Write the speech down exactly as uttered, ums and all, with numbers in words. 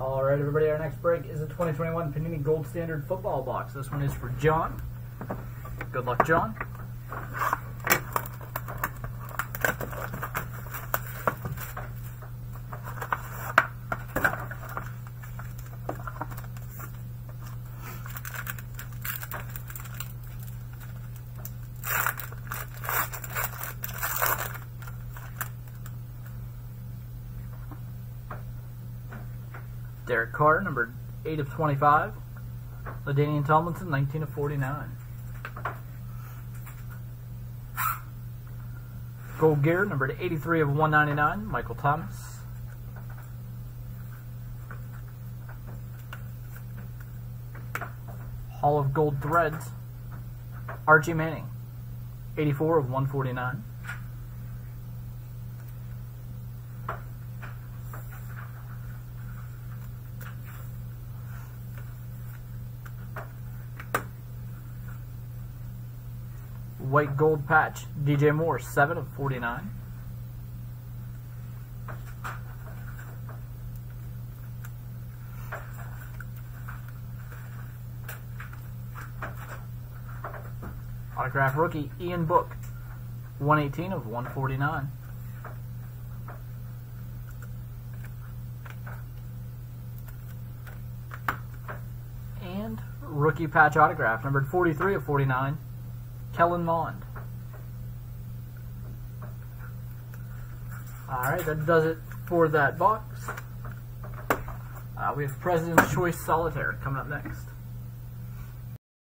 All right, everybody, our next break is a twenty twenty-one Panini Gold Standard football box. This one is for John. Good luck, John. Derek Carr, number eight of twenty-five. Ladanian Tomlinson, nineteen of forty-nine. Gold Gear, number eighty-three of one ninety-nine. Michael Thomas. Hall of Gold Threads, Archie Manning, eighty-four of one forty-nine. White Gold Patch, D J Moore, seven of forty-nine. Autograph Rookie, Ian Book, one eighteen of one forty-nine. And Rookie Patch Autograph, numbered forty-three of forty-nine. Kellen Mond. Alright, that does it for that box. Uh, we have President's Choice Solitaire coming up next.